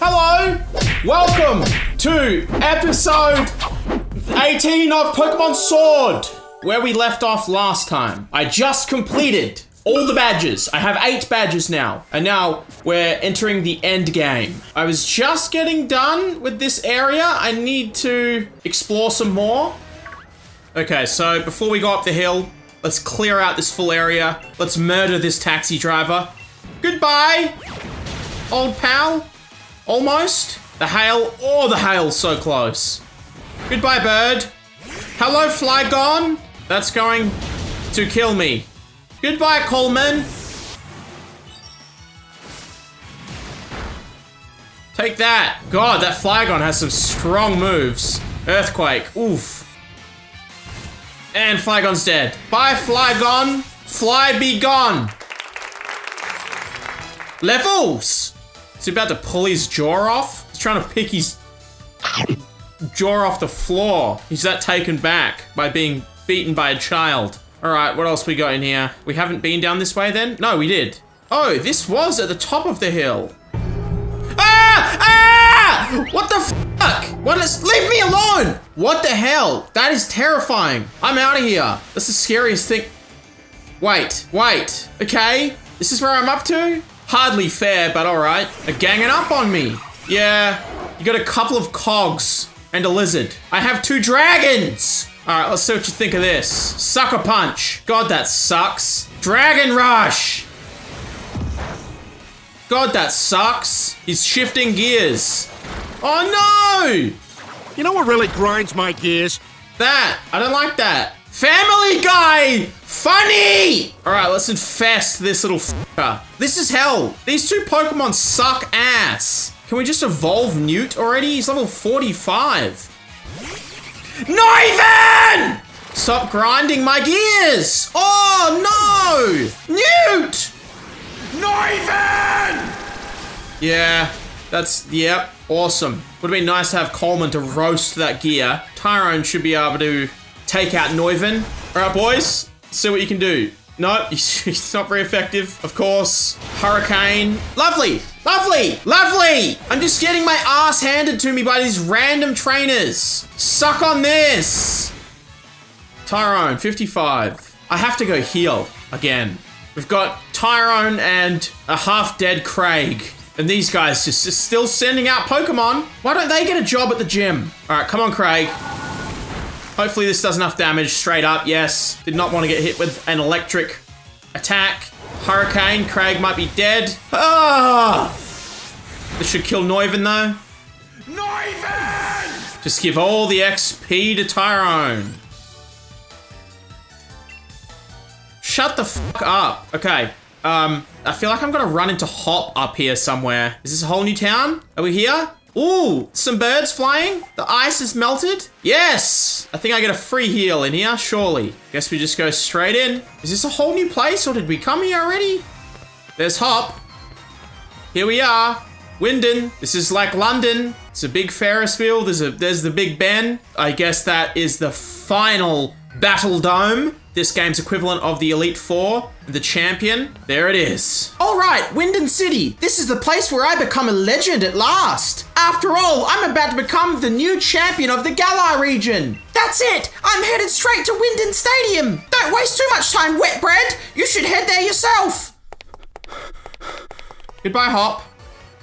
Hello! Welcome to episode 18 of Pokemon Sword, where we left off last time. I just completed all the badges. I have 8 badges now, and now we're entering the end game. I was just getting done with this area. I need to explore some more. Okay, so before we go up the hill, let's clear out this full area. Let's murder this taxi driver. Goodbye, old pal. Almost. The hail. Oh, the hail's so close. Goodbye, bird. Hello, Flygon. That's going to kill me. Goodbye, Coleman. Take that. God, that Flygon has some strong moves. Earthquake. Oof. And Flygon's dead. Bye, Flygon. Fly be gone. Levels. He's about to pull his jaw off. He's trying to pick his jaw off the floor. He's that taken back by being beaten by a child. All right, what else we got in here? We haven't been down this way then? No, we did. Oh, this was at the top of the hill. Ah! Ah! What the fuck? What is... Leave me alone! What the hell? That is terrifying. I'm out of here. That's the scariest thing. Wait, wait. Okay, this is where I'm up to? Hardly fair, but all right. They're ganging up on me. Yeah, you got a couple of cogs and a lizard. I have 2 dragons. All right, let's see what you think of this. Sucker punch. God, that sucks. Dragon rush. God, that sucks. He's shifting gears. Oh no! You know what really grinds my gears? That. I don't like that. Family Guy! Funny! Alright, let's infest this little f***er. This is hell. These 2 Pokemon suck ass. Can we just evolve Newt already? He's level 45. Noivern! Stop grinding my gears! Oh no! Newt! Noivern! Yeah, that's, yep, awesome. Would've been nice to have Coleman to roast that gear. Tyrone should be able to take out Noivern. All right, boys, see what you can do. No, he's not very effective, of course. Hurricane. Lovely, lovely, lovely. I'm just getting my ass handed to me by these random trainers. Suck on this. Tyrone, 55. I have to go heal again. We've got Tyrone and a half-dead Craig. And these guys just still sending out Pokemon. Why don't they get a job at the gym? All right, come on, Craig. Hopefully this does enough damage straight up, yes. Did not want to get hit with an electric attack. Hurricane, Craig might be dead. Ah! This should kill Noivern though. Noivern! Just give all the XP to Tyrone. Shut the fuck up. Okay, I feel like I'm gonna run into Hop up here somewhere. Is this a whole new town? Are we here? Ooh, some birds flying. The ice is melted. Yes! I think I get a free heal in here, surely. Guess we just go straight in. Is this a whole new place or did we come here already? There's Hop. Here we are. Wyndon. This is like London. It's a big Ferris wheel. There's the Big Ben. I guess that is the final battle dome. This game's equivalent of the Elite Four, the champion. There it is. All right, Wyndon City. This is the place where I become a legend at last. After all, I'm about to become the new champion of the Galar region. That's it. I'm headed straight to Wyndon Stadium. Don't waste too much time, wet bread. You should head there yourself. Goodbye, Hop.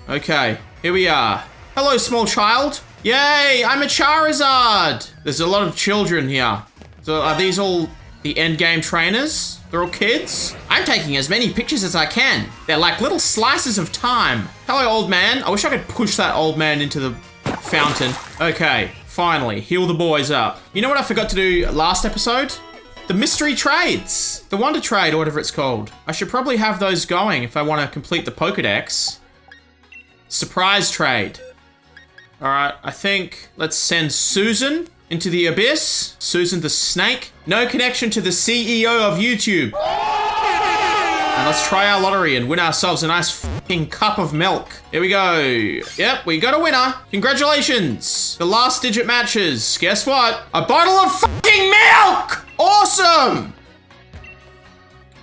Okay, here we are. Hello, small child. Yay, I'm a Charizard. There's a lot of children here. So are these all... the end game trainers, they're all kids. I'm taking as many pictures as I can. They're like little slices of time. Hello, old man. I wish I could push that old man into the fountain. Okay, finally, heal the boys up. You know what I forgot to do last episode? The mystery trades, the wonder trade or whatever it's called. I should probably have those going if I want to complete the Pokedex. Surprise trade. All right, I think let's send Susan into the abyss. Susan the snake. No connection to the CEO of YouTube. And let's try our lottery and win ourselves a nice fucking cup of milk. Here we go. Yep, we got a winner. Congratulations. The last digit matches. Guess what? A bottle of fucking milk. Awesome.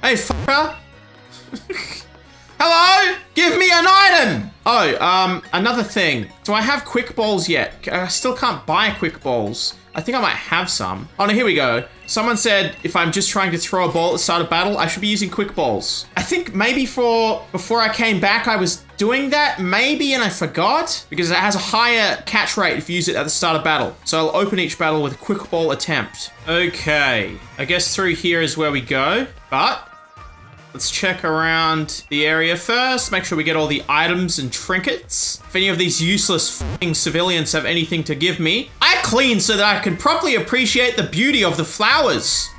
Hey, fucker. Hello? Give me an item. Oh, another thing. Do I have Quick Balls yet? I still can't buy Quick Balls. I think I might have some. Oh no, here we go. Someone said if I'm just trying to throw a ball at the start of battle, I should be using Quick Balls. I think maybe before I came back, I was doing that maybe and I forgot because it has a higher catch rate if you use it at the start of battle. So I'll open each battle with a Quick Ball attempt. Okay, I guess through here is where we go, but let's check around the area first. Make sure we get all the items and trinkets. If any of these useless f***ing civilians have anything to give me, I clean so that I can properly appreciate the beauty of the flowers.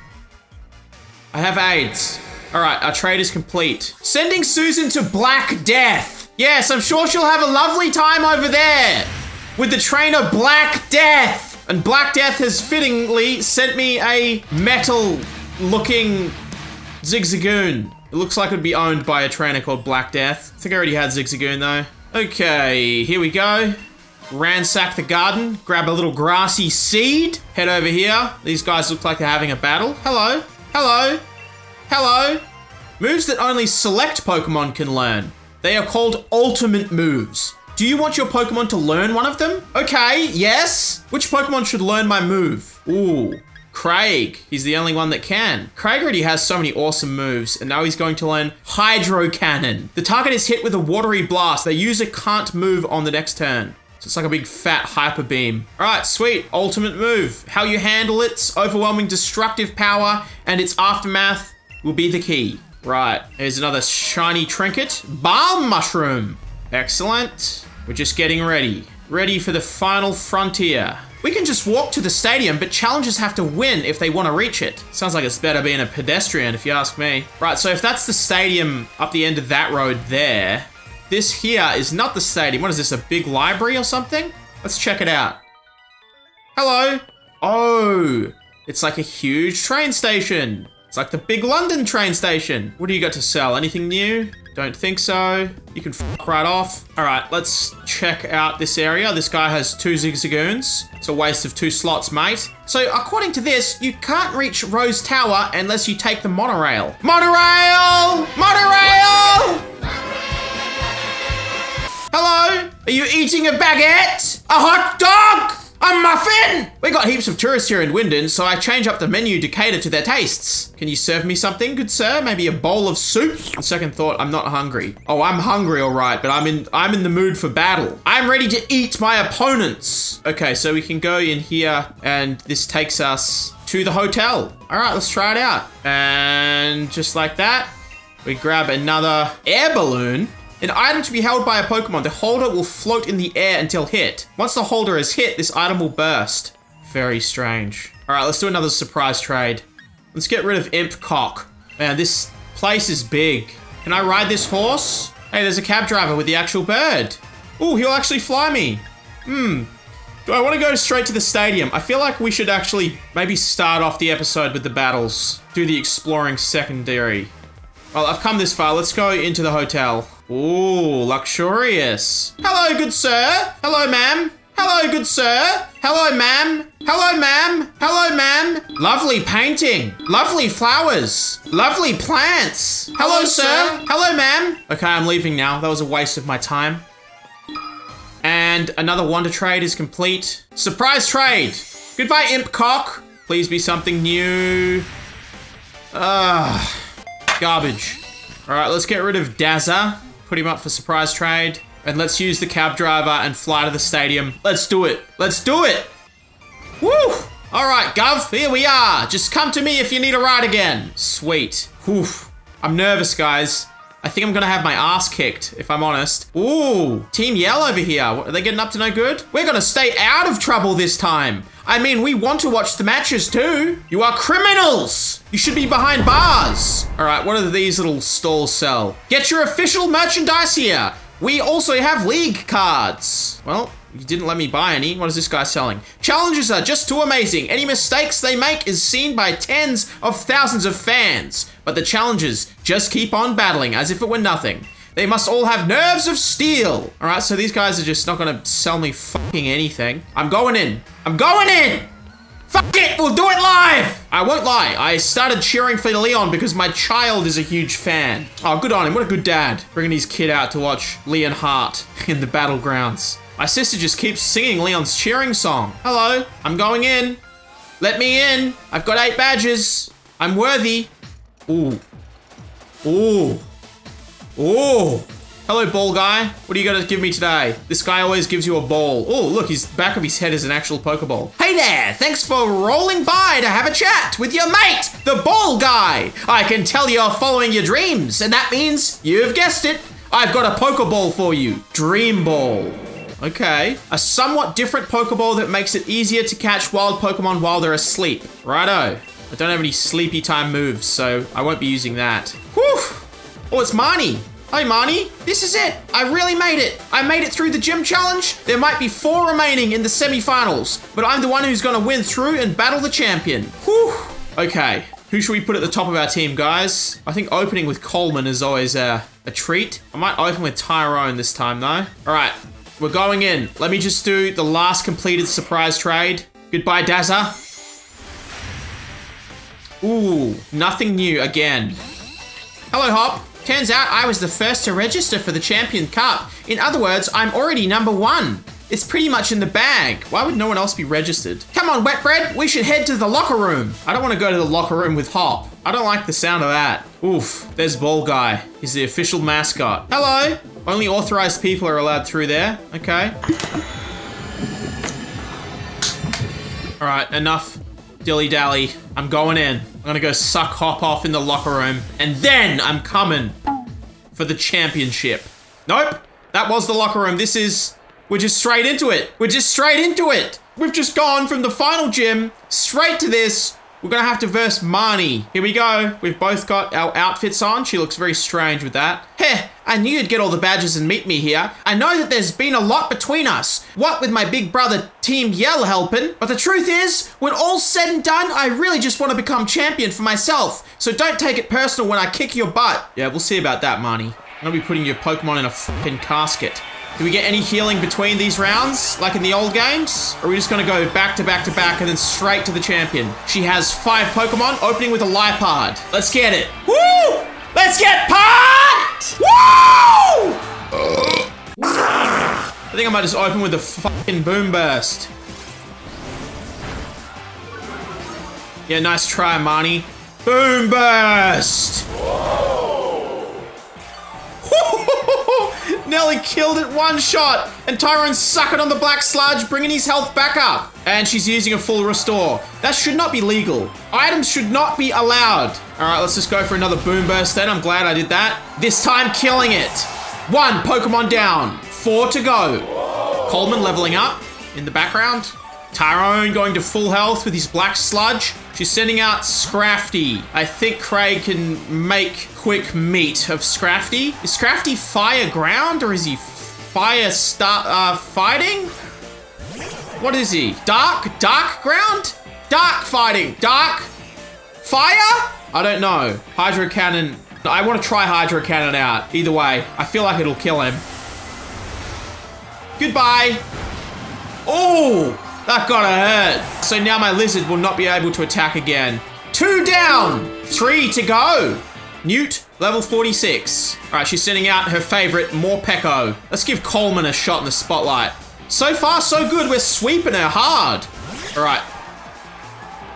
I have AIDS. All right, our trade is complete. Sending Susan to Black Death. Yes, I'm sure she'll have a lovely time over there with the trainer Black Death. And Black Death has fittingly sent me a metal-looking Zigzagoon. It looks like it would be owned by a trainer called Black Death. I think I already had Zigzagoon though. Okay, here we go. Ransack the garden, grab a little grassy seed, head over here. These guys look like they're having a battle. Hello, hello, hello. Moves that only select Pokemon can learn. They are called ultimate moves. Do you want your Pokemon to learn one of them? Okay, yes. Which Pokemon should learn my move? Ooh. Craig, he's the only one that can. Craig already has so many awesome moves, and now he's going to learn Hydro Cannon. The target is hit with a watery blast. The user can't move on the next turn. So it's like a big fat hyper beam. All right, sweet, ultimate move. How you handle its overwhelming destructive power and its aftermath will be the key. Right, here's another shiny trinket. Balm Mushroom, excellent. We're just getting ready. Ready for the final frontier. We can just walk to the stadium, but challengers have to win if they want to reach it. Sounds like it's better being a pedestrian, if you ask me. Right, so if that's the stadium up the end of that road there, this here is not the stadium. What is this, a big library or something? Let's check it out. Hello. Oh, it's like a huge train station. It's like the big London train station. What do you got to sell? Anything new? Don't think so. You can f*** right off. All right, let's check out this area. This guy has 2 Zigzagoons. It's a waste of 2 slots, mate. So according to this, you can't reach Rose Tower unless you take the monorail. Monorail! Monorail! Hello? Are you eating a baguette? A hot dog? A muffin! We got heaps of tourists here in Wyndon, so I change up the menu to cater to their tastes. Can you serve me something, good sir? Maybe a bowl of soup? On second thought, I'm not hungry. Oh, I'm hungry, all right, but I'm in the mood for battle. I'm ready to eat my opponents. Okay, so we can go in here, and this takes us to the hotel. All right, let's try it out. And just like that, we grab another air balloon. An item to be held by a Pokemon. The holder will float in the air until hit. Once the holder is hit, this item will burst. Very strange. All right, let's do another surprise trade. Let's get rid of Impcock. Man, this place is big. Can I ride this horse? Hey, there's a cab driver with the actual bird. Ooh, he'll actually fly me. Do I want to go straight to the stadium? I feel like we should actually maybe start off the episode with the battles. Do the exploring secondary. Well, I've come this far. Let's go into the hotel. Ooh, luxurious. Hello, good sir. Hello, ma'am. Hello, good sir. Hello, ma'am. Hello, ma'am. Hello, ma'am. Lovely painting. Lovely flowers. Lovely plants. Hello, sir. Hello, ma'am. Okay, I'm leaving now. That was a waste of my time. And another wonder trade is complete. Surprise trade. Goodbye, Impcock. Please be something new. Ugh. Garbage. All right, let's get rid of Dazza. Put him up for surprise trade. And let's use the cab driver and fly to the stadium. Let's do it. Let's do it. Woo. All right, Gov, here we are. Just come to me if you need a ride again. Sweet. Oof. I'm nervous, guys. I think I'm going to have my ass kicked, if I'm honest. Ooh, Team Yell over here. Are they getting up to no good? We're going to stay out of trouble this time. I mean, we want to watch the matches too. You are criminals. You should be behind bars. All right, what do these little stalls sell? Get your official merchandise here. We also have league cards. Well, you didn't let me buy any. What is this guy selling? Challenges are just too amazing. Any mistakes they make is seen by tens of thousands of fans. But the challengers just keep on battling as if it were nothing. They must all have nerves of steel. All right, so these guys are just not gonna sell me fucking anything. I'm going in. I'm going in. Fuck it, we'll do it live! I won't lie, I started cheering for Leon because my child is a huge fan. Oh, good on him, what a good dad. Bringing his kid out to watch Leon Hart in the battlegrounds. My sister just keeps singing Leon's cheering song. Hello, I'm going in. Let me in. I've got 8 badges. I'm worthy. Ooh. Ooh. Ooh. Hello, ball guy. What are you gonna give me today? This guy always gives you a ball. Oh, look, his back of his head is an actual Pokeball. Hey there, thanks for rolling by to have a chat with your mate, the ball guy. I can tell you're following your dreams, and that means, you've guessed it, I've got a Pokeball for you. Dream Ball. Okay. A somewhat different Pokeball that makes it easier to catch wild Pokemon while they're asleep. Righto. I don't have any sleepy time moves, so I won't be using that. Whew. Oh, it's Marnie. Hi, Marnie. This is it. I really made it. I made it through the gym challenge. There might be 4 remaining in the semi-finals, but I'm the one who's going to win through and battle the champion. Whew. Okay. Who should we put at the top of our team, guys? I think opening with Coleman is always a treat. I might open with Tyrone this time, though. All right. We're going in. Let me just do the last completed surprise trade. Goodbye, Dazza. Ooh. Nothing new again. Hello, Hop. Turns out I was the first to register for the Champion Cup. In other words, I'm already #1. It's pretty much in the bag. Why would no one else be registered? Come on, wet bread, we should head to the locker room. I don't want to go to the locker room with Hop. I don't like the sound of that. Oof, there's Ball Guy. He's the official mascot. Hello. Only authorized people are allowed through there. Okay. All right, enough dilly-dally. I'm going in. I'm gonna go suck Hop off in the locker room, and then I'm coming for the championship. Nope, that was the locker room. This is, we're just straight into it. We're just straight into it. We've just gone from the final gym straight to this. We're gonna have to verse Marnie. Here we go. We've both got our outfits on. She looks very strange with that. Heh, I knew you'd get all the badges and meet me here. I know that there's been a lot between us. What with my big brother Team Yell helping. But the truth is, when all's said and done, I really just want to become champion for myself. So don't take it personal when I kick your butt. Yeah, we'll see about that, Marnie. I'm gonna be putting your Pokemon in a fucking casket. Do we get any healing between these rounds, like in the old games? Or are we just gonna go back to back to back and then straight to the champion? She has 5 Pokemon, opening with a Liepard. Let's get it. Woo! Let's get parked! Woo! I think I might just open with a fucking Boom Burst. Yeah, nice try, Marnie. Boom Burst! Nelly killed it one shot, and Tyrone's sucking on the black sludge, bringing his health back up. And she's using a full restore. That should not be legal. Items should not be allowed. All right, let's just go for another Boom Burst then. I'm glad I did that. This time, killing it. 1 Pokemon down, 4 to go. Coleman leveling up in the background. Tyrone going to full health with his black sludge. She's sending out Scrafty. I think Craig can make quick meat of Scrafty. Is Scrafty fire ground or is he fire fighting? What is he? Dark? Dark ground? Dark fighting. Dark fire? I don't know. Hydro Cannon. I want to try Hydro Cannon out. Either way, I feel like it'll kill him. Goodbye. Oh! That gotta hurt. So now my lizard will not be able to attack again. 2 down, 3 to go. Newt, level 46. All right, she's sending out her favorite, Morpeko. Let's give Coleman a shot in the spotlight. So far, so good. We're sweeping her hard. All right.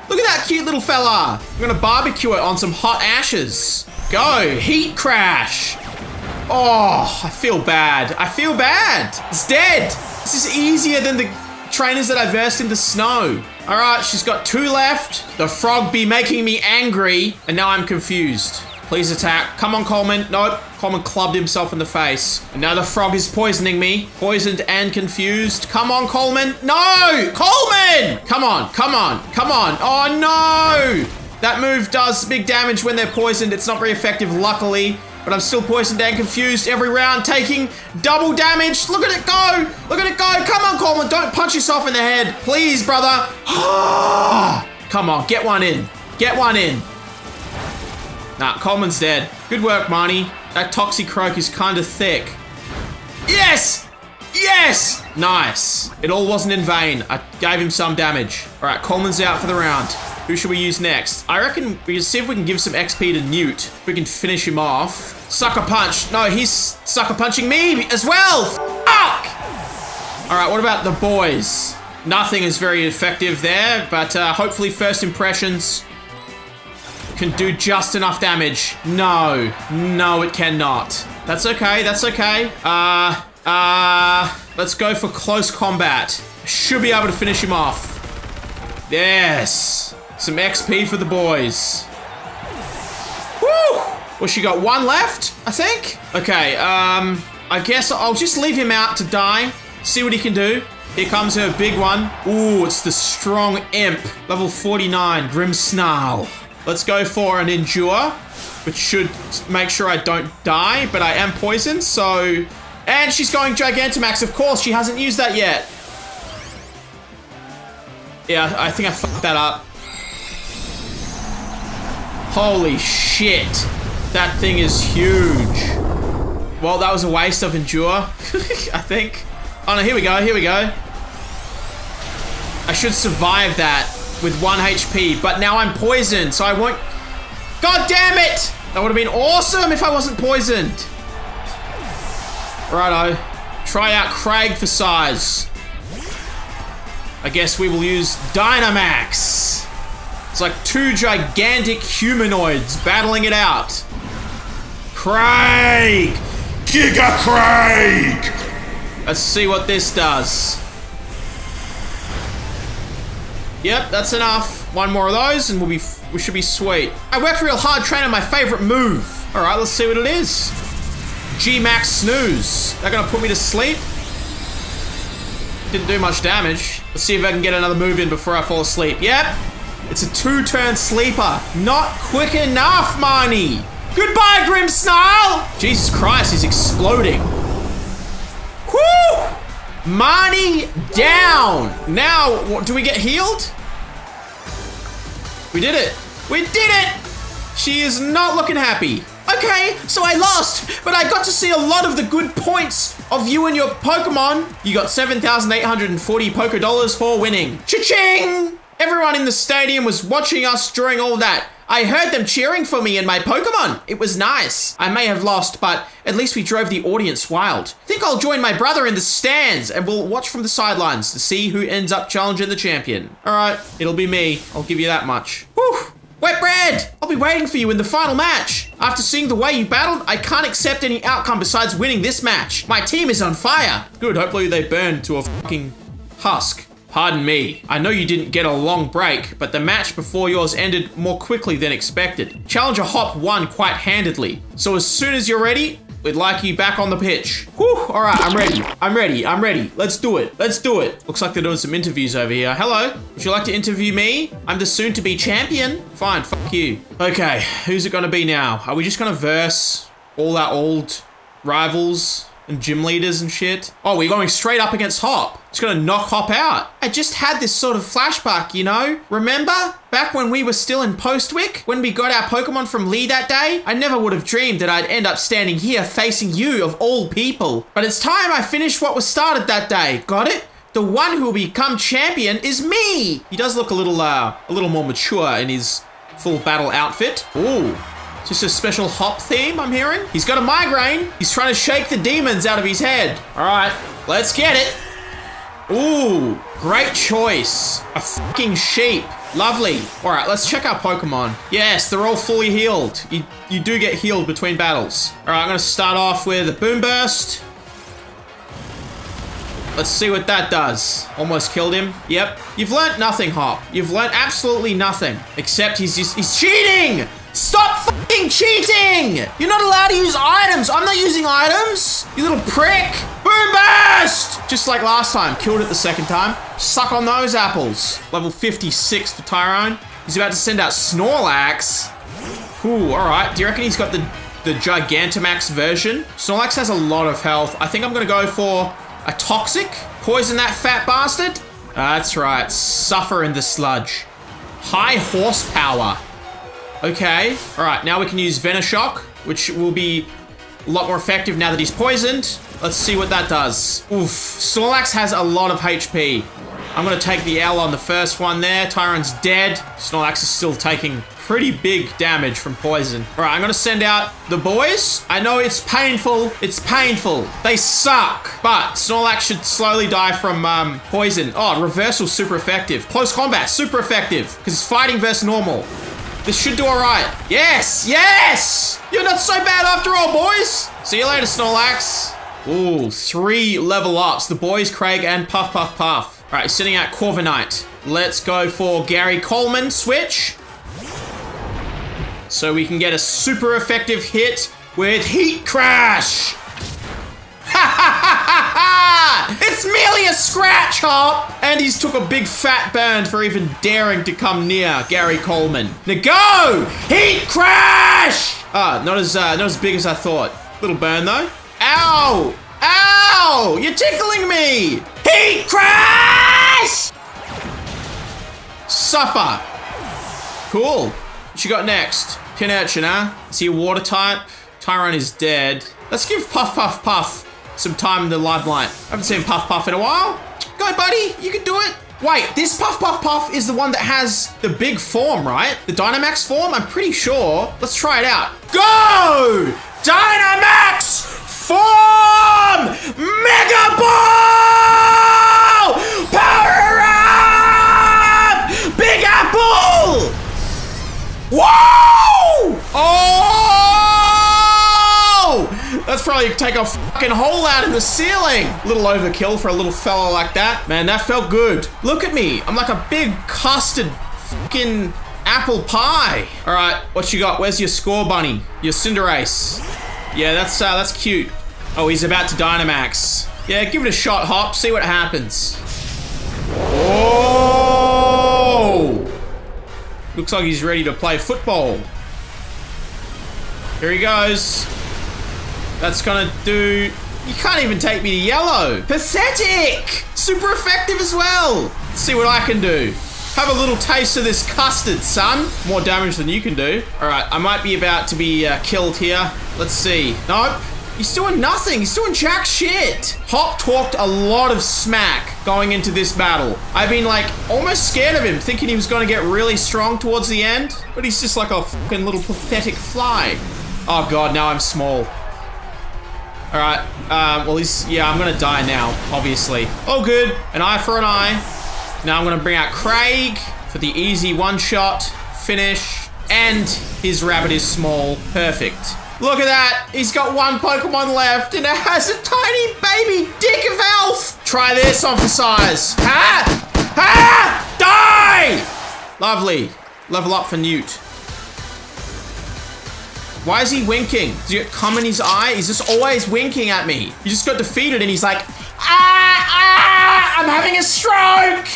Look at that cute little fella. We're gonna barbecue it on some hot ashes. Go, heat crash. Oh, I feel bad. I feel bad. It's dead. This is easier than the trainers that I versed in the snow. All right, she's got 2 left. The frog be making me angry, and now I'm confused. Please attack. Come on, Coleman. Nope. Coleman clubbed himself in the face. And now the frog is poisoning me. Poisoned and confused. Come on, Coleman. No! Coleman! Come on, come on, come on. Oh, no! That move does big damage when they're poisoned. It's not very effective, luckily. But I'm still poisoned and confused every round, taking double damage. Look at it go. Look at it go. Come on, Coleman. Don't punch yourself in the head. Please, brother. Come on. Get one in. Get one in. Nah, Coleman's dead. Good work, Marnie. That Toxic Croak is kind of thick. Yes. Yes! Nice. It all wasn't in vain. I gave him some damage. All right, Coleman's out for the round. Who should we use next? I reckon we can see if we can give some XP to Newt. If we can finish him off. Sucker punch. No, he's sucker punching me as well. Fuck! All right, what about the boys? Nothing is very effective there, but hopefully first impressions can do just enough damage. No, no, it cannot. That's okay, that's okay. Let's go for close combat. Should be able to finish him off. Yes. Some XP for the boys. Woo! Well, she got one left, I think. Okay, I guess I'll just leave him out to die. See what he can do. Here comes her big one. Ooh, it's the strong imp. Level 49, Grimmsnarl. Let's go for an endure, which should make sure I don't die, but I am poisoned, so... And she's going Gigantamax, of course. She hasn't used that yet. Yeah, I think I fucked that up. Holy shit. That thing is huge. Well, that was a waste of endure, I think. Oh no, here we go, here we go. I should survive that with 1 HP, but now I'm poisoned, so I won't... God damn it! That would have been awesome if I wasn't poisoned. Righto. Try out Craig for size. I guess we will use Dynamax. It's like 2 gigantic humanoids battling it out. Craig! Giga Craig! Let's see what this does. Yep, that's enough. One more of those and we should be sweet. I worked real hard training my favorite move. All right, let's see what it is. G-Max Snooze. They're gonna put me to sleep. Didn't do much damage. Let's see if I can get another move in before I fall asleep. Yep, it's a 2-turn sleeper. Not quick enough, Marnie. Goodbye, Grimmsnarl. Jesus Christ, he's exploding. Woo! Marnie down! Now, what, do we get healed? We did it! We did it! She is not looking happy. Okay, so I lost, but I got to see a lot of the good points of you and your Pokemon. You got 7,840 Pokedollars for winning. Cha-ching! Everyone in the stadium was watching us during all that. I heard them cheering for me and my Pokemon. It was nice. I may have lost, but at least we drove the audience wild. I think I'll join my brother in the stands and we'll watch from the sidelines to see who ends up challenging the champion. All right, it'll be me. I'll give you that much. Whew. Wet bread! I'll be waiting for you in the final match. After seeing the way you battled, I can't accept any outcome besides winning this match. My team is on fire. Good, hopefully they burn to a fucking husk. Pardon me. I know you didn't get a long break, but the match before yours ended more quickly than expected. Challenger Hop won quite handedly. So as soon as you're ready, we'd like you back on the pitch. Whew, all right, I'm ready. I'm ready, I'm ready. Let's do it, let's do it. Looks like they're doing some interviews over here. Hello, would you like to interview me? I'm the soon-to-be champion. Fine, fuck you. Okay, who's it gonna be now? Are we just gonna verse all our old rivals? And gym leaders and shit. Oh, we're going straight up against Hop. It's gonna knock Hop out. I just had this sort of flashback, you know? Remember? Back when we were still in Postwick? When we got our Pokemon from Lee that day? I never would have dreamed that I'd end up standing here facing you of all people. But it's time I finished what was started that day. Got it? The one who will become champion is me! He does look a little more mature in his full battle outfit. Ooh. Just a special Hop theme, I'm hearing. He's got a migraine. He's trying to shake the demons out of his head. All right, let's get it. Ooh, great choice. A fucking sheep. Lovely. All right, let's check our Pokemon. Yes, they're all fully healed. You do get healed between battles. All right, I'm gonna start off with a Boom Burst. Let's see what that does. Almost killed him. Yep. You've learned nothing, Hop. You've learned absolutely nothing. Except he's cheating! Stop fucking cheating! You're not allowed to use items. I'm not using items, you little prick. Boom Burst! Just like last time, killed it the second time. Suck on those apples. Level 56 for Tyrone. He's about to send out Snorlax. Ooh, all right. Do you reckon he's got the Gigantamax version? Snorlax has a lot of health. I think I'm gonna go for a Toxic. Poison that fat bastard. That's right, suffer in the sludge. High horsepower. Okay, all right, now we can use Venoshock, which will be a lot more effective now that he's poisoned. Let's see what that does. Oof. Snorlax has a lot of HP. I'm going to take the L on the first one there. Tyrone's dead. Snorlax is still taking pretty big damage from poison. All right, I'm going to send out the boys. I know it's painful. It's painful. They suck. But Snorlax should slowly die from poison. Oh, reversal, super effective. Close combat, super effective. Because it's fighting versus normal. This should do all right. Yes, yes! You're not so bad after all, boys. See you later, Snorlax. Ooh, 3 level ups. The boys, Craig, and Puff, Puff, Puff. All right, sending out Corviknight. Let's go for Gary Coleman. Switch. So we can get a super effective hit with Heat Crash. Ha ha ha ha ha! It's merely a scratch, Hop. And he's took a big fat burn for even daring to come near Gary Coleman. Now go! Heat Crash! Ah, not as big as I thought. Little burn though. Ow! Ow! You're tickling me! Heat Crash! Suffer. Cool. What you got next? Pinsir, huh? Is he a water type? Tyrone is dead. Let's give Puff Puff Puff some time in the limelight. I haven't seen Puff Puff in a while. Go, buddy. You can do it. Wait, this Puff Puff Puff is the one that has the big form, right? The Dynamax form? I'm pretty sure. Let's try it out. Go! Dynamax! Form! Mega Ball! Power up! Big Apple! Whoa! Oh! That's probably take a fucking hole out of the ceiling. A little overkill for a little fella like that. Man, that felt good. Look at me. I'm like a big custard fucking apple pie. All right, what you got? Where's your score, bunny? Your Cinderace. Yeah, that's cute. Oh, he's about to Dynamax. Yeah, give it a shot, Hop. See what happens. Oh! Looks like he's ready to play football. Here he goes. That's gonna do... You can't even take me to yellow. Pathetic! Super effective as well. Let's see what I can do. Have a little taste of this custard, son. More damage than you can do. All right, I might be about to be killed here. Let's see. Nope. He's doing nothing. He's doing jack shit. Hop talked a lot of smack going into this battle. I've been like almost scared of him, thinking he was going to get really strong towards the end. But he's just like a fucking little pathetic fly. Oh God, now I'm small. All right. Well, he's... Yeah, I'm going to die now, obviously. Oh, good. An eye for an eye. Now I'm gonna bring out Craig for the easy one-shot finish. And his rabbit is small. Perfect. Look at that. He's got one Pokemon left and it has a tiny baby dick of elf. Try this on for size. Ha! Ha! Die! Lovely. Level up for Newt. Why is he winking? Does it come in his eye? He's just always winking at me. He just got defeated and he's like, I'm having a stroke.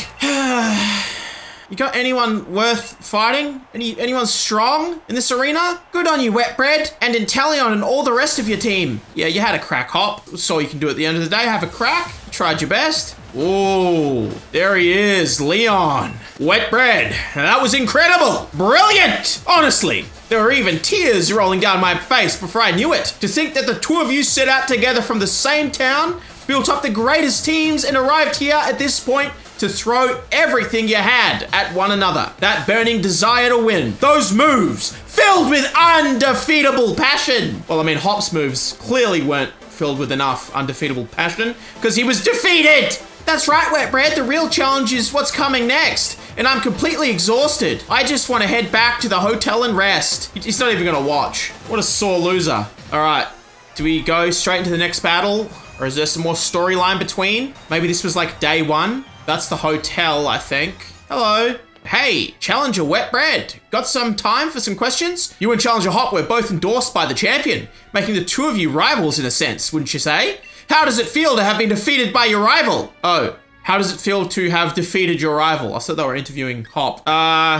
You got anyone worth fighting? Anyone strong in this arena? Good on you, Wet Bread, and Inteleon and all the rest of your team. Yeah, you had a crack, Hop. That's all you can do at the end of the day. Have a crack. You tried your best. Ooh, there he is, Leon. Wet Bread. That was incredible. Brilliant. Honestly, there were even tears rolling down my face before I knew it. To think that the two of you set out together from the same town, built up the greatest teams, and arrived here at this point to throw everything you had at one another. That burning desire to win. Those moves filled with undefeatable passion. Well, I mean, Hop's moves clearly weren't filled with enough undefeatable passion because he was defeated. That's right, Wet Bread. The real challenge is what's coming next. And I'm completely exhausted. I just want to head back to the hotel and rest. He's not even going to watch. What a sore loser. All right. Do we go straight into the next battle? Or is there some more storyline between? Maybe this was like day one. That's the hotel, I think. Hello. Hey, Challenger Wet Bread. Got some time for some questions? You and Challenger Hop were both endorsed by the champion, making the two of you rivals in a sense, wouldn't you say? How does it feel to have been defeated by your rival? Oh, how does it feel to have defeated your rival? I thought they were interviewing Hop.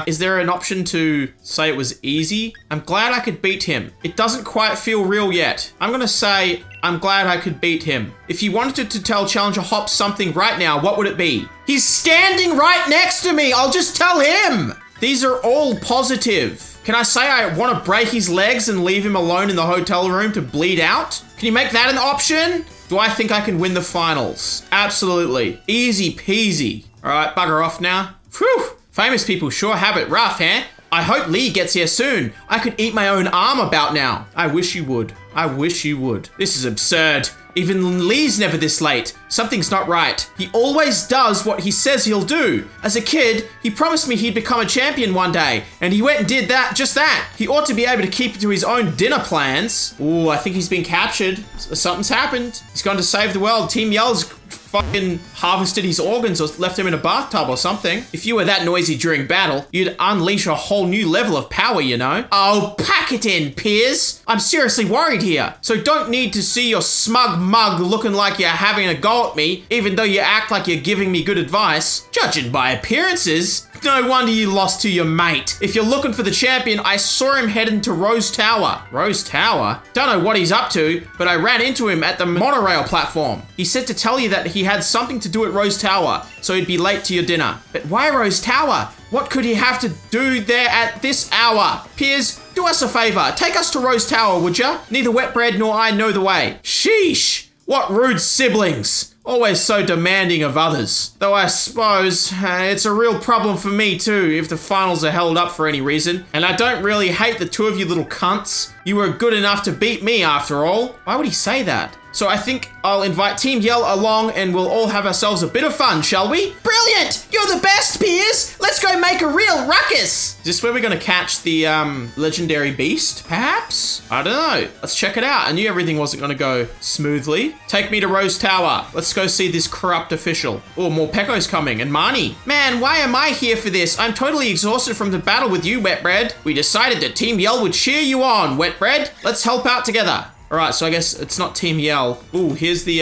Is there an option to say it was easy? I'm glad I could beat him. It doesn't quite feel real yet. I'm gonna say, I'm glad I could beat him. If you wanted to tell Challenger Hop something right now, what would it be? He's standing right next to me. I'll just tell him. These are all positive. Can I say I want to break his legs and leave him alone in the hotel room to bleed out? Can you make that an option? Do I think I can win the finals? Absolutely. Easy peasy. All right, bugger off now. Phew. Famous people sure have it rough, eh? I hope Lee gets here soon. I could eat my own arm about now. I wish you would. I wish you would. This is absurd. Even Lee's never this late. Something's not right. He always does what he says he'll do. As a kid, he promised me he'd become a champion one day, and he went and did that, just that. He ought to be able to keep to his own dinner plans. Ooh, I think he's been captured. Something's happened. He's gone to save the world. Team Yell's fucking harvested his organs or left him in a bathtub or something. If you were that noisy during battle, you'd unleash a whole new level of power, you know? Oh, pack it in, Piers. I'm seriously worried here. So don't need to see your smug mug looking like you're having a go at me, even though you act like you're giving me good advice. Judging by appearances, no wonder you lost to your mate. If you're looking for the champion, I saw him heading to Rose Tower. Rose Tower? Don't know what he's up to, but I ran into him at the monorail platform. He said to tell you that he had something to do at Rose Tower, so he'd be late to your dinner. But why Rose Tower? What could he have to do there at this hour? Piers, do us a favor. Take us to Rose Tower, would ya? Neither Wetbread nor I know the way. Sheesh! What rude siblings! Always so demanding of others. Though I suppose it's a real problem for me too if the finals are held up for any reason. And I don't really hate the two of you little cunts. You were good enough to beat me after all. Why would he say that? So I think I'll invite Team Yell along and we'll all have ourselves a bit of fun, shall we? Brilliant! You're the best, Piers! Let's go make a real ruckus! Is this where we're gonna catch the legendary beast, perhaps? I don't know. Let's check it out. I knew everything wasn't gonna go smoothly. Take me to Rose Tower. Let's go see this corrupt official. Oh, Morpeko's coming, and Marnie. Man, why am I here for this? I'm totally exhausted from the battle with you, Wetbread. We decided that Team Yell would cheer you on, Wetbread. Let's help out together. All right, so I guess it's not Team Yell. Ooh, here's the,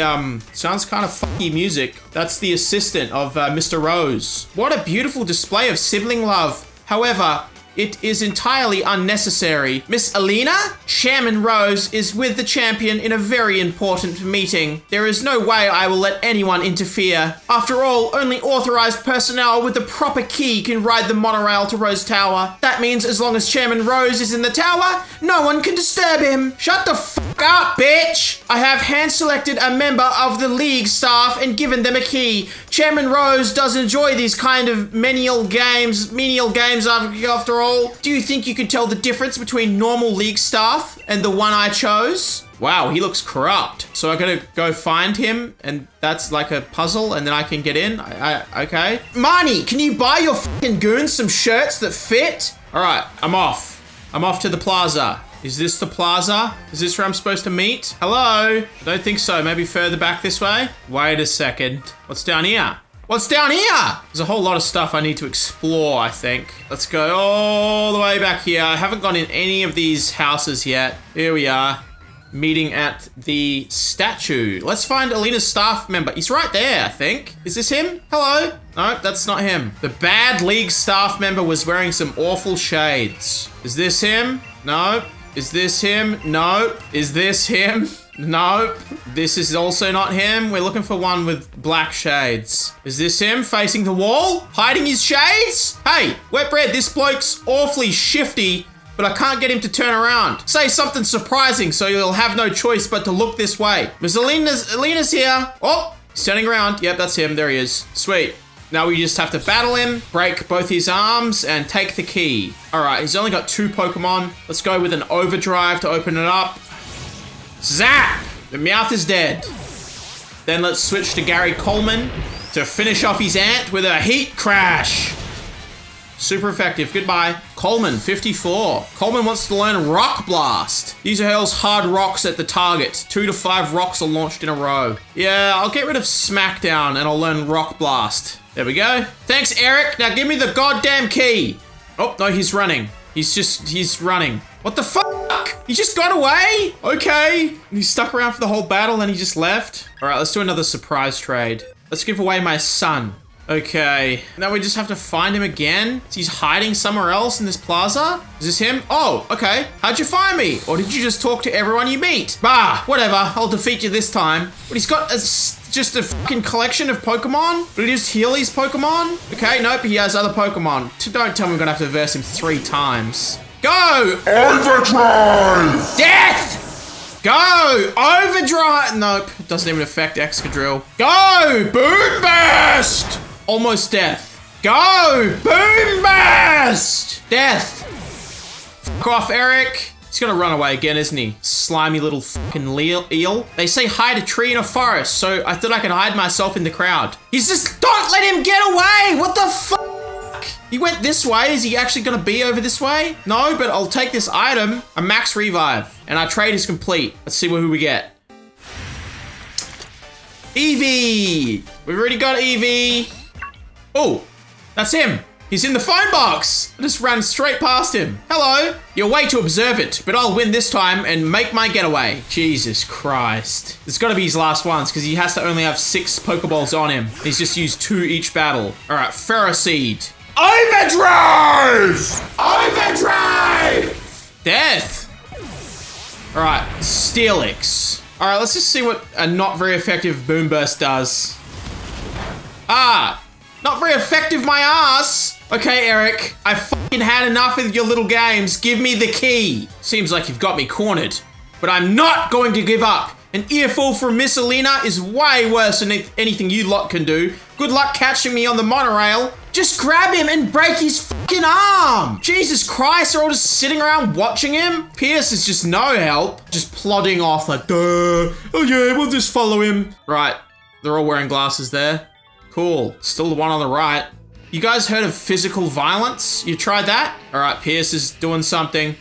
sounds kind of funky music. That's the assistant of Mr. Rose. What a beautiful display of sibling love. However, it is entirely unnecessary. Miss Oleana? Chairman Rose is with the champion in a very important meeting. There is no way I will let anyone interfere. After all, only authorized personnel with the proper key can ride the monorail to Rose Tower. That means as long as Chairman Rose is in the tower, no one can disturb him. Shut the fuck up, bitch! I have hand-selected a member of the league staff and given them a key. Chairman Rose does enjoy these kind of menial games after all. Do you think you can tell the difference between normal league staff and the one I chose? Wow, he looks corrupt. So I gotta go find him, and that's like a puzzle, and then I can get in? Okay. Marnie, can you buy your fucking goons some shirts that fit? All right, I'm off. I'm off to the plaza. Is this the plaza? Is this where I'm supposed to meet? Hello? I don't think so. Maybe further back this way? Wait a second. What's down here? What's down here? There's a whole lot of stuff I need to explore, I think. Let's go all the way back here. I haven't gone in any of these houses yet. Here we are. Meeting at the statue. Let's find Oleana's staff member. He's right there, I think. Is this him? Hello? No, that's not him. The bad league staff member was wearing some awful shades. Is this him? No. Is this him? No. Is this him? Nope. This is also not him. We're looking for one with black shades. Is this him facing the wall? Hiding his shades? Hey, Wetbread, this bloke's awfully shifty, but I can't get him to turn around. Say something surprising so you'll have no choice but to look this way. Miss Oleana's here. Oh, he's turning around. Yep, that's him. There he is. Sweet. Now we just have to battle him, break both his arms, and take the key. All right, he's only got two Pokemon. Let's go with an overdrive to open it up. Zap! The mouth is dead. Then let's switch to Gary Coleman to finish off his ant with a heat crash. Super effective. Goodbye. Coleman, 54. Coleman wants to learn Rock Blast. User hurls hard rocks at the target. 2 to 5 rocks are launched in a row. Yeah, I'll get rid of Smackdown and I'll learn Rock Blast. There we go. Thanks, Eric. Now give me the goddamn key. Oh, no, he's running. He's running. What the fuck? He just got away? Okay. He stuck around for the whole battle and he just left. All right, let's do another surprise trade. Let's give away my son. Okay. Now we just have to find him again. He's hiding somewhere else in this plaza. Is this him? Oh, okay. How'd you find me? Or did you just talk to everyone you meet? Bah, whatever. I'll defeat you this time. But he's got a... just a fucking collection of Pokemon? Did he just heal his Pokemon? Okay, nope, he has other Pokemon. Don't tell me we're gonna have to verse him 3 times. Go! Overdrive! Death! Go! Overdrive! Nope. Doesn't even affect Excadrill. Go! Boom Burst! Almost death. Go! Boom Burst! Death. F*** off, Eric. He's gonna run away again, isn't he? Slimy little fucking eel. They say hide a tree in a forest, so I thought I could hide myself in the crowd. He's just- Don't let him get away! What the fuck? He went this way. Is he actually gonna be over this way? No, but I'll take this item. A max revive. And our trade is complete. Let's see who we get. Eevee! We've already got Eevee. Oh, that's him. He's in the phone box! I just ran straight past him. Hello! You're way too observant, but I'll win this time and make my getaway. Jesus Christ. It's gotta be his last ones, because he has to only have 6 Pokeballs on him. He's just used 2 each battle. Alright, Ferroseed. Overdrive! Overdrive! Death! Alright, Steelix. Alright, let's just see what a not very effective Boom Burst does. Ah! Not very effective, my ass. Okay, Eric, I fucking had enough of your little games. Give me the key. Seems like you've got me cornered, but I'm not going to give up. An earful from Miss Elena is way worse than anything you lot can do. Good luck catching me on the monorail. Just grab him and break his fucking arm. Jesus Christ, they're all just sitting around watching him. Piers is just no help. Just plodding off like, duh. Oh yeah, we'll just follow him. Right, they're all wearing glasses there. Cool, still the one on the right. You guys heard of physical violence? You tried that? All right, Piers is doing something.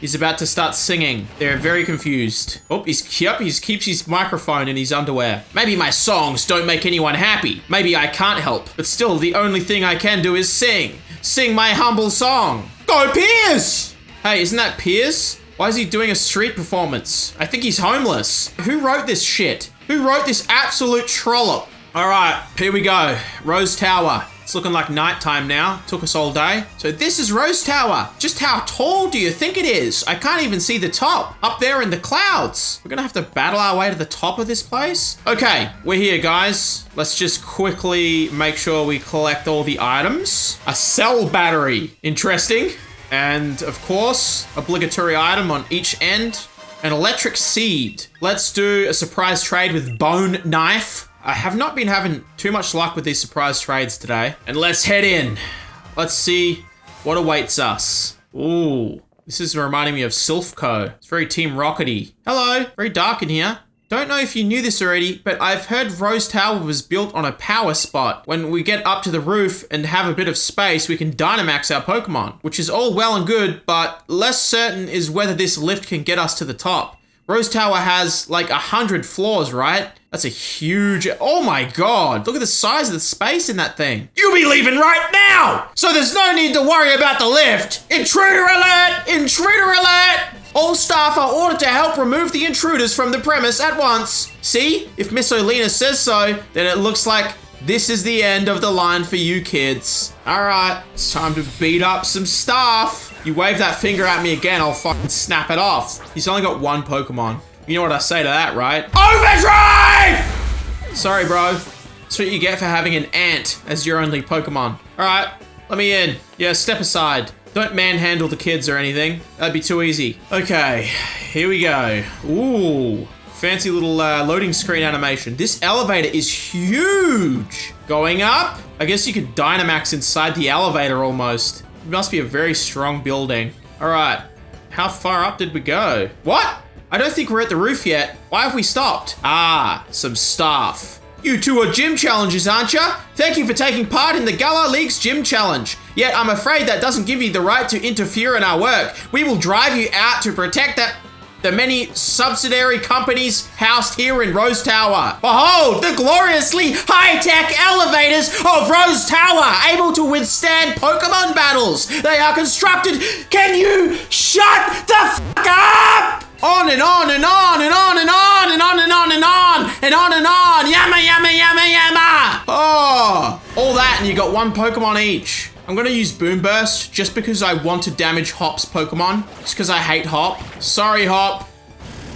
He's about to start singing. They're very confused. Oh, he keeps his microphone in his underwear. Maybe my songs don't make anyone happy. Maybe I can't help, but still the only thing I can do is sing. Sing my humble song. Go Piers! Hey, isn't that Piers? Why is he doing a street performance? I think he's homeless. Who wrote this shit? Who wrote this absolute trollop? All right, here we go. Rose Tower. It's looking like nighttime now. Took us all day. So this is Rose Tower. Just how tall do you think it is? I can't even see the top. Up there in the clouds. We're gonna have to battle our way to the top of this place. Okay, we're here, guys. Let's just quickly make sure we collect all the items. A cell battery. Interesting. And of course, obligatory item on each end. An electric seed. Let's do a surprise trade with Bone Knife. I have not been having too much luck with these surprise trades today. And let's head in. Let's see what awaits us. Ooh, this is reminding me of Silphco. It's very Team Rockety. Hello, very dark in here. Don't know if you knew this already, but I've heard Rose Tower was built on a power spot. When we get up to the roof and have a bit of space, we can Dynamax our Pokemon, which is all well and good, but less certain is whether this lift can get us to the top. Rose Tower has like 100 floors, right? That's a huge, oh my God. Look at the size of the space in that thing. You'll be leaving right now. So there's no need to worry about the lift. Intruder alert, intruder alert. All staff are ordered to help remove the intruders from the premise at once. See, if Miss Oleana says so, then it looks like this is the end of the line for you kids. All right, it's time to beat up some staff. You wave that finger at me again, I'll fucking snap it off. He's only got 1 Pokemon. You know what I say to that, right? Overdrive! Sorry, bro. That's what you get for having an ant as your only Pokemon. All right, let me in. Yeah, step aside. Don't manhandle the kids or anything. That'd be too easy. Okay, here we go. Ooh, fancy little loading screen animation. This elevator is huge. Going up. I guess you could Dynamax inside the elevator almost. It must be a very strong building. All right, how far up did we go? What? I don't think we're at the roof yet. Why have we stopped? Ah, some staff. You two are gym challengers, aren't you? Thank you for taking part in the Galar League's gym challenge. Yet I'm afraid that doesn't give you the right to interfere in our work. We will drive you out to protect the many subsidiary companies housed here in Rose Tower. Behold, the gloriously high-tech elevators of Rose Tower, able to withstand Pokemon battles. They are constructed. Can you shut the fuck up? On and on and on and on and on and on and on and on and on and on. Yamma, yamma, yamma, yamma. Oh, all that and you got 1 Pokemon each. I'm gonna use Boom Burst just because I want to damage Hop's Pokemon. Just because I hate Hop. Sorry, Hop.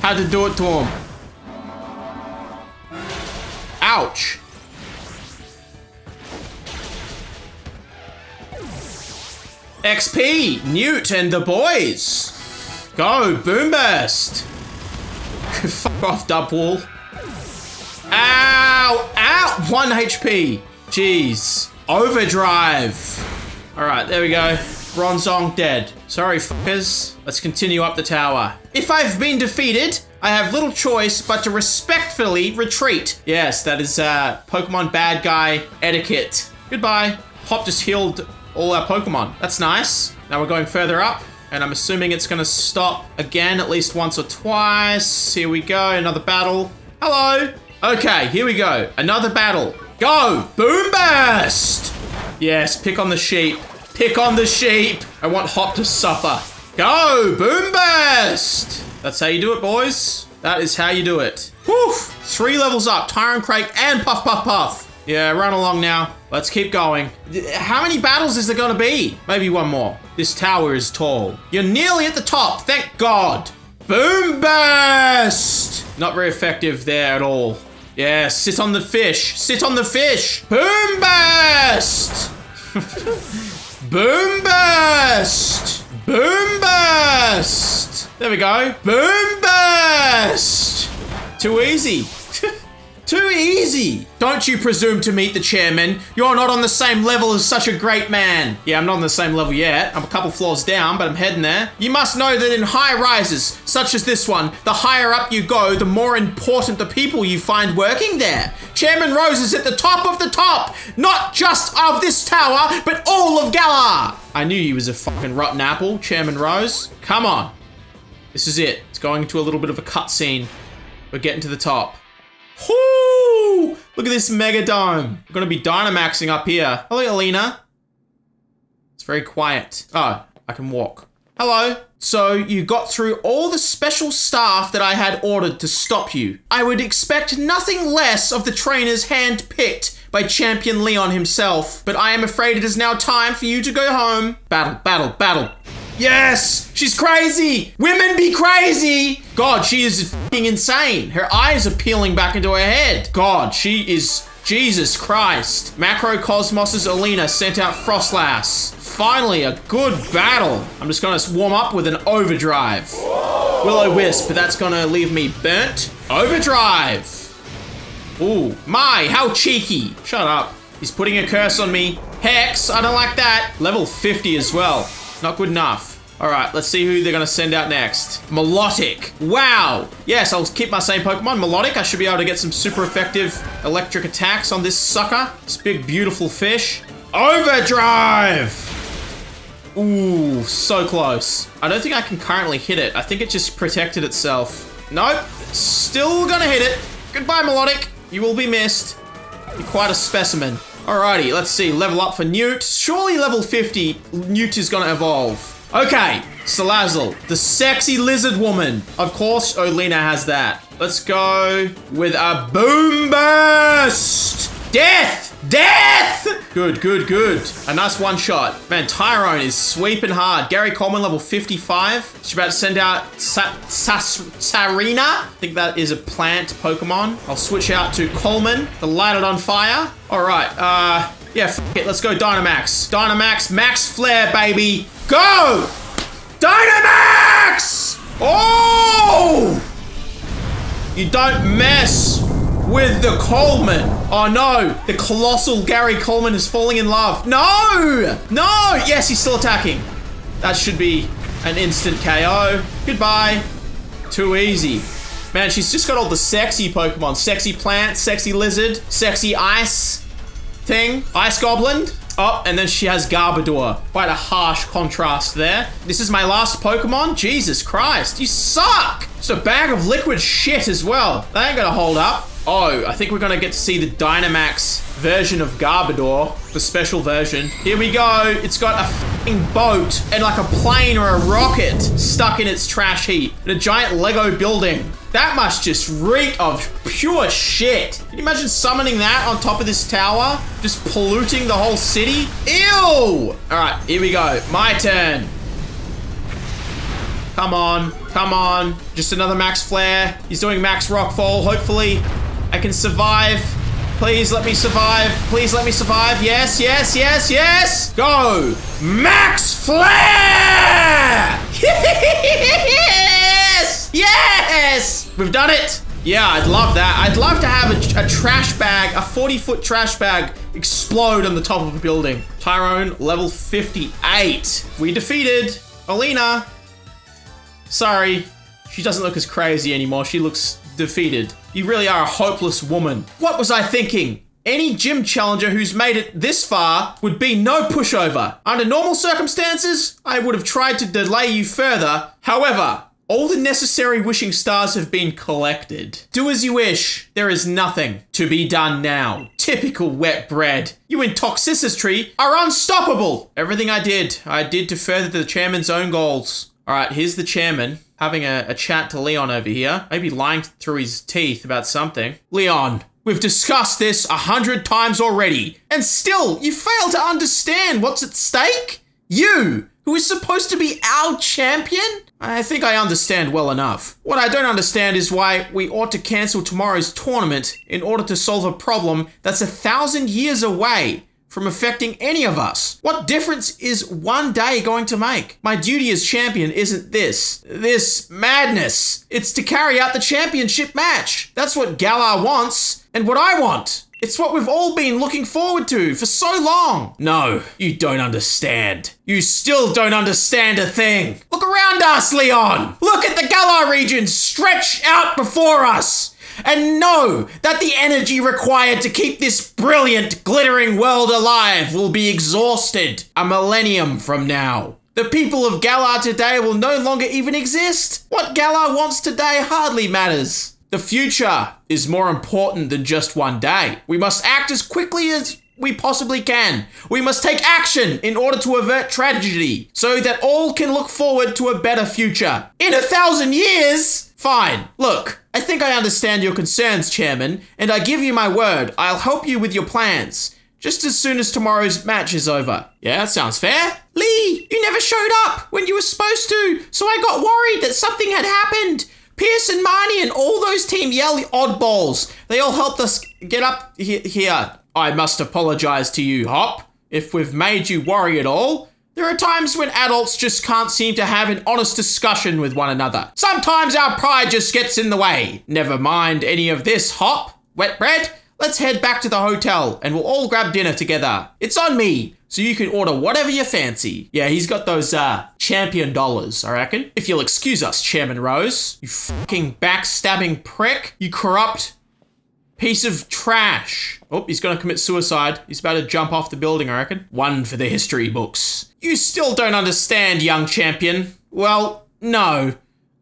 Had to do it to him. Ouch. XP, Newt and the boys. Go, Boom Burst. Fuck off, Dubwool. Ow! Ow! 1 HP. Jeez. Overdrive. All right, there we go. Bronzong dead. Sorry, fuckers. Let's continue up the tower. If I've been defeated, I have little choice but to respectfully retreat. Yes, that is Pokemon bad guy etiquette. Goodbye. Hop just healed all our Pokemon. That's nice. Now we're going further up, and I'm assuming it's gonna stop again at least once or twice. Here we go, another battle. Hello. Okay, here we go. Another battle. Go! Boom Burst! Yes, pick on the sheep. Pick on the sheep. I want Hop to suffer. Go, Boom Burst. That's how you do it, boys. That is how you do it. Whew, 3 levels up, Tyrone, Craig, and Puff, Puff, Puff. Yeah, run along now. Let's keep going. How many battles is there gonna be? Maybe one more. This tower is tall. You're nearly at the top, thank God. Boom Burst. Not very effective there at all. Yeah, sit on the fish, sit on the fish. Boom Burst. Boom Burst! Boom Burst! There we go. Boom Burst! Too easy. Too easy. Don't you presume to meet the chairman. You're not on the same level as such a great man. Yeah, I'm not on the same level yet. I'm a couple floors down, but I'm heading there. You must know that in high rises, such as this one, the higher up you go, the more important the people you find working there. Chairman Rose is at the top of the top, not just of this tower, but all of Galar. I knew he was a fucking rotten apple, Chairman Rose. Come on. This is it. It's going into a little bit of a cutscene. We're getting to the top. Whoo! Look at this mega dome. We're gonna be Dynamaxing up here. Hello, Oleana. It's very quiet. Oh, I can walk. Hello. So you got through all the special staff that I had ordered to stop you. I would expect nothing less of the trainers hand-picked by Champion Leon himself, but I am afraid it is now time for you to go home. Battle, battle, battle. Yes, she's crazy. Women be crazy. God, she is f***ing insane. Her eyes are peeling back into her head. God, she is, Jesus Christ. Macrocosmos's Oleana sent out Frostlass. Finally, a good battle. I'm just gonna warm up with an overdrive. Will-O-Wisp, but that's gonna leave me burnt. Overdrive. Ooh, my, how cheeky. Shut up. He's putting a curse on me. Hex, I don't like that. Level 50 as well. Not good enough. All right, let's see who they're gonna send out next. Milotic, wow. Yes, I'll keep my same Pokemon, Milotic. I should be able to get some super effective electric attacks on this sucker. This big, beautiful fish. Overdrive! Ooh, so close. I don't think I can currently hit it. I think it just protected itself. Nope, still gonna hit it. Goodbye, Milotic. You will be missed. You're quite a specimen. Alrighty, let's see. Level up for Newt. Surely level 50, Newt is gonna evolve. Okay, Salazzle, the sexy lizard woman. Of course, Oleana has that. Let's go with a Boom Burst. Death, death. Good, good, good. A nice one shot. Man, Tyrone is sweeping hard. Gary Coleman, level 55. She's about to send out Sarina. I think that is a plant Pokemon. I'll switch out to Coleman, the light it on fire. All right, yeah, f it. Let's go Dynamax. Dynamax, Max Flare, baby. Go! Dynamax! Oh! You don't mess with the Coleman. Oh no, the colossal Gary Coleman is falling in love. No! No! Yes, he's still attacking. That should be an instant KO. Goodbye. Too easy. Man, she's just got all the sexy Pokemon. Sexy plant, sexy lizard, sexy ice thing. Ice Goblin. Oh, and then she has Garbodor. Quite a harsh contrast there. This is my last Pokemon? Jesus Christ, you suck! It's a bag of liquid shit as well. That ain't gonna hold up. Oh, I think we're gonna get to see the Dynamax version of Garbodor, the special version. Here we go. It's got a f***ing boat and like a plane or a rocket stuck in its trash heap in a giant Lego building. That must just reek of pure shit. Can you imagine summoning that on top of this tower? Just polluting the whole city? Ew! All right, here we go. My turn. Come on, come on. Just another Max Flare. He's doing Max Rockfall, hopefully. I can survive. Please let me survive. Please let me survive. Yes, yes, yes, yes. Go. Max Flare! Yes! Yes! We've done it! Yeah, I'd love that. I'd love to have a trash bag, a 40-foot trash bag explode on the top of a building. Tyrone, level 58. We defeated Oleana. Sorry, she doesn't look as crazy anymore. She looks defeated. You really are a hopeless woman. What was I thinking? Any gym challenger who's made it this far would be no pushover. Under normal circumstances, I would have tried to delay you further. However, all the necessary wishing stars have been collected. Do as you wish. There is nothing to be done now. Typical wet bread. You and Toxicistry are unstoppable. Everything I did to further the chairman's own goals. All right, here's the chairman having a chat to Leon over here. Maybe lying through his teeth about something. Leon, we've discussed this 100 times already. And still, you fail to understand what's at stake. You, who is supposed to be our champion? I think I understand well enough. What I don't understand is why we ought to cancel tomorrow's tournament in order to solve a problem that's 1,000 years away from affecting any of us. What difference is one day going to make? My duty as champion isn't this madness. It's to carry out the championship match. That's what Galar wants and what I want. It's what we've all been looking forward to for so long. No, you don't understand. You still don't understand a thing. Look around us, Leon. Look at the Galar region stretched out before us and know that the energy required to keep this brilliant, glittering world alive will be exhausted a millennium from now. The people of Galar today will no longer even exist. What Galar wants today hardly matters. The future is more important than just one day. We must act as quickly as we possibly can. We must take action in order to avert tragedy so that all can look forward to a better future. In 1,000 years? Fine. Look, I think I understand your concerns, Chairman, and I give you my word, I'll help you with your plans just as soon as tomorrow's match is over. Yeah, that sounds fair. Lee, you never showed up when you were supposed to, so I got worried that something had happened. Piers and Marnie and all those Team Yell oddballs, they all helped us get up here. I must apologize to you, Hop, if we've made you worry at all. There are times when adults just can't seem to have an honest discussion with one another. Sometimes our pride just gets in the way. Never mind any of this, Hop. Wet bread, let's head back to the hotel and we'll all grab dinner together. It's on me, so you can order whatever you fancy. Yeah, he's got those, champion dollars, I reckon. If you'll excuse us, Chairman Rose. You fucking backstabbing prick. You corrupt piece of trash. Oh, he's gonna commit suicide. He's about to jump off the building, I reckon. One for the history books. You still don't understand, young champion. Well, no.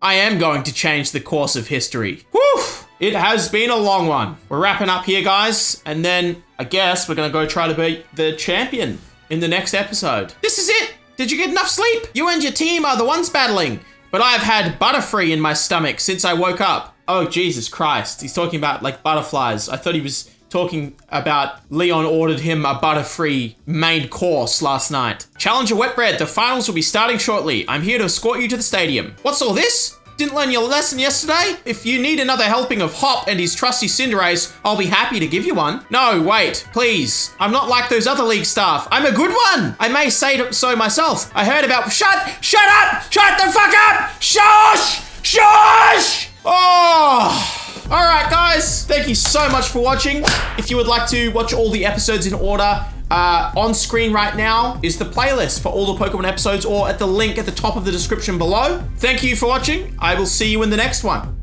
I am going to change the course of history. Whew! It has been a long one. We're wrapping up here, guys. And then, I guess, we're gonna go try to beat the champion in the next episode. This is it. Did you get enough sleep? You and your team are the ones battling, but I've had Butterfree in my stomach since I woke up. Oh, Jesus Christ. He's talking about like butterflies. I thought he was talking about Leon ordered him a Butterfree main course last night. Challenger Wet Bread, the finals will be starting shortly. I'm here to escort you to the stadium. What's all this? Didn't learn your lesson yesterday? If you need another helping of Hop and his trusty Cinderace, I'll be happy to give you one. No, wait, please. I'm not like those other league staff. I'm a good one. I may say so myself. I heard about- Shut up! Shut the fuck up! Shush! Shush! Oh! All right, guys. Thank you so much for watching. If you would like to watch all the episodes in order, on screen right now is the playlist for all the Pokemon episodes or at the link at the top of the description below. Thank you for watching. I will see you in the next one.